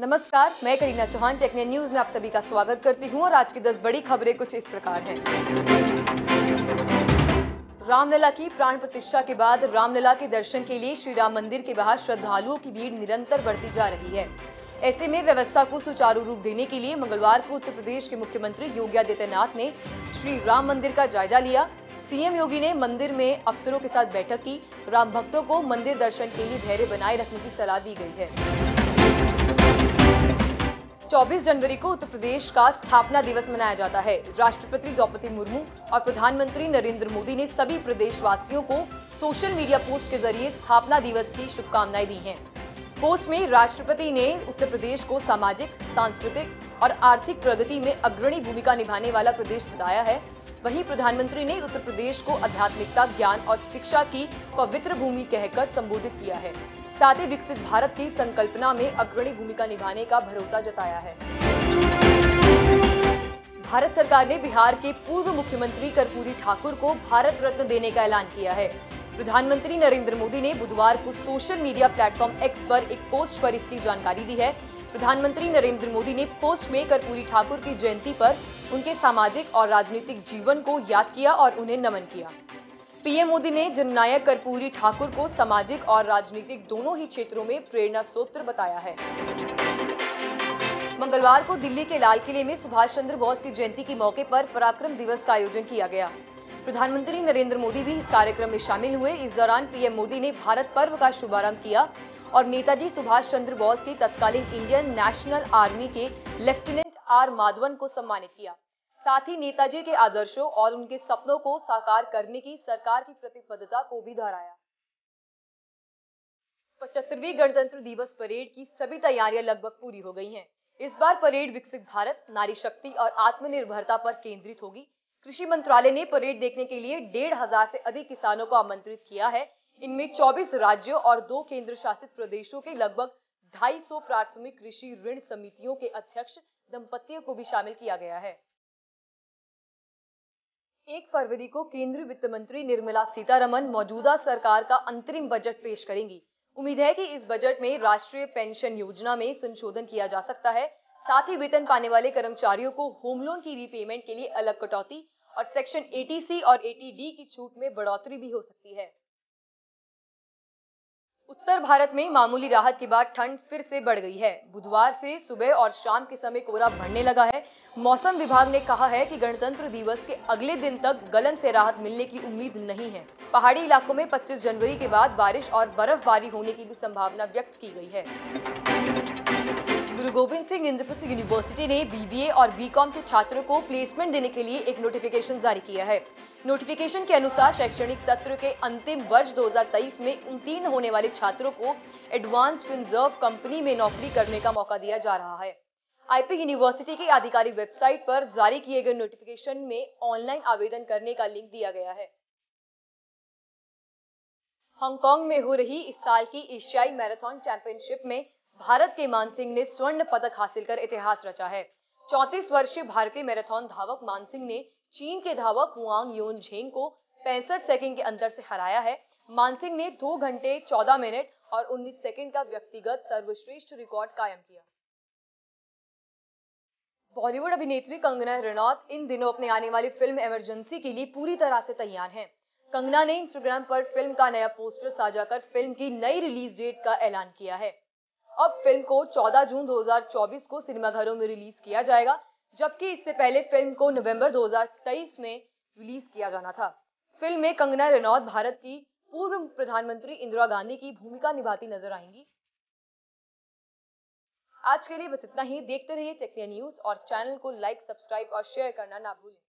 नमस्कार, मैं करीना चौहान टेक्ने न्यूज में आप सभी का स्वागत करती हूं और आज की 10 बड़ी खबरें कुछ इस प्रकार हैं। रामलला की प्राण प्रतिष्ठा के बाद रामलला के दर्शन के लिए श्री राम मंदिर के बाहर श्रद्धालुओं की भीड़ निरंतर बढ़ती जा रही है। ऐसे में व्यवस्था को सुचारू रूप देने के लिए मंगलवार को उत्तर प्रदेश के मुख्यमंत्री योगी आदित्यनाथ ने श्री राम मंदिर का जायजा लिया। सीएम योगी ने मंदिर में अफसरों के साथ बैठक की। राम भक्तों को मंदिर दर्शन के लिए धैर्य बनाए रखने की सलाह दी गई है। 24 जनवरी को उत्तर प्रदेश का स्थापना दिवस मनाया जाता है। राष्ट्रपति द्रौपदी मुर्मू और प्रधानमंत्री नरेंद्र मोदी ने सभी प्रदेशवासियों को सोशल मीडिया पोस्ट के जरिए स्थापना दिवस की शुभकामनाएं दी हैं। पोस्ट में राष्ट्रपति ने उत्तर प्रदेश को सामाजिक, सांस्कृतिक और आर्थिक प्रगति में अग्रणी भूमिका निभाने वाला प्रदेश बताया है। वहीं प्रधानमंत्री ने उत्तर प्रदेश को आध्यात्मिकता, ज्ञान और शिक्षा की पवित्र भूमि कहकर संबोधित किया है। साथ ही विकसित भारत की संकल्पना में अग्रणी भूमिका निभाने का भरोसा जताया है। भारत सरकार ने बिहार के पूर्व मुख्यमंत्री कर्पूरी ठाकुर को भारत रत्न देने का ऐलान किया है। प्रधानमंत्री नरेंद्र मोदी ने बुधवार को सोशल मीडिया प्लेटफॉर्म एक्स पर एक पोस्ट पर इसकी जानकारी दी है। प्रधानमंत्री नरेंद्र मोदी ने पोस्ट में कर्पूरी ठाकुर की जयंती पर उनके सामाजिक और राजनीतिक जीवन को याद किया और उन्हें नमन किया। पीएम मोदी ने जननायक कर्पूरी ठाकुर को सामाजिक और राजनीतिक दोनों ही क्षेत्रों में प्रेरणा स्रोत बताया है। मंगलवार को दिल्ली के लाल किले में सुभाष चंद्र बोस की जयंती के मौके पर पराक्रम दिवस का आयोजन किया गया। प्रधानमंत्री नरेंद्र मोदी भी इस कार्यक्रम में शामिल हुए। इस दौरान पीएम मोदी ने भारत पर्व का शुभारंभ किया और नेताजी सुभाष चंद्र बोस की तत्कालीन इंडियन नेशनल आर्मी के लेफ्टिनेंट आर माधवन को सम्मानित किया। साथ ही नेताजी के आदर्शों और उनके सपनों को साकार करने की सरकार की प्रतिबद्धता को भी दोहराया। 75वीं गणतंत्र दिवस परेड की सभी तैयारियां लगभग पूरी हो गई हैं। इस बार परेड विकसित भारत, नारी शक्ति और आत्मनिर्भरता पर केंद्रित होगी। कृषि मंत्रालय ने परेड देखने के लिए 1500 से अधिक किसानों को आमंत्रित किया है। इनमें 24 राज्यों और 2 केंद्र शासित प्रदेशों के लगभग 250 प्राथमिक कृषि ऋण समितियों के अध्यक्ष दंपतियों को भी शामिल किया गया है। 1 फरवरी को केंद्रीय वित्त मंत्री निर्मला सीतारमण मौजूदा सरकार का अंतरिम बजट पेश करेंगी। उम्मीद है कि इस बजट में राष्ट्रीय पेंशन योजना में संशोधन किया जा सकता है। साथ ही वेतन पाने वाले कर्मचारियों को होम लोन की रीपेमेंट के लिए अलग कटौती और सेक्शन 80C और 80D की छूट में बढ़ोतरी भी हो सकती है। उत्तर भारत में मामूली राहत के बाद ठंड फिर से बढ़ गई है। बुधवार से सुबह और शाम के समय कोहरा बढ़ने लगा है। मौसम विभाग ने कहा है कि गणतंत्र दिवस के अगले दिन तक गलन से राहत मिलने की उम्मीद नहीं है। पहाड़ी इलाकों में 25 जनवरी के बाद बारिश और बर्फबारी होने की भी संभावना व्यक्त की गई है। गुरु गोविंद सिंह इंडिपेंडेंस यूनिवर्सिटी ने BBA और BCom के छात्रों को प्लेसमेंट देने के लिए एक नोटिफिकेशन जारी किया है। नोटिफिकेशन के अनुसार शैक्षणिक सत्र के अंतिम वर्ष 2023 में उत्तीर्ण होने वाले छात्रों को एडवांस रिजर्व कंपनी में नौकरी करने का मौका दिया जा रहा है। आईपी यूनिवर्सिटी की आधिकारिक वेबसाइट पर जारी किए गए नोटिफिकेशन में ऑनलाइन आवेदन करने का लिंक दिया गया है। हांगकांग में हो रही इस साल की एशियाई मैराथन चैंपियनशिप में भारत के मानसिंह ने स्वर्ण पदक हासिल कर इतिहास रचा है। 34 वर्षीय भारतीय मैराथन धावक मानसिंह ने चीन के धावक हुआंग योन झेंग को 65 सेकंड के अंतर से हराया है। मानसिंह ने 2 घंटे 14 मिनट और 19 सेकंड का व्यक्तिगत सर्वश्रेष्ठ रिकॉर्ड कायम किया। बॉलीवुड अभिनेत्री कंगना रनौत इन दिनों अपने आने वाली फिल्म इमरजेंसी के लिए पूरी तरह से तैयार हैं। कंगना ने इंस्टाग्राम पर फिल्म का नया पोस्टर साझा कर फिल्म की नई रिलीज डेट का ऐलान किया है। अब फिल्म को 14 जून 2024 को सिनेमाघरों में रिलीज किया जाएगा, जबकि इससे पहले फिल्म को नवंबर 2023 में रिलीज किया जाना था। फिल्म में कंगना रनौत भारत की पूर्व प्रधानमंत्री इंदिरा गांधी की भूमिका निभाती नजर आएंगी। आज के लिए बस इतना ही। देखते रहिए टेक्निया न्यूज और चैनल को लाइक, सब्सक्राइब और शेयर करना ना भूलें।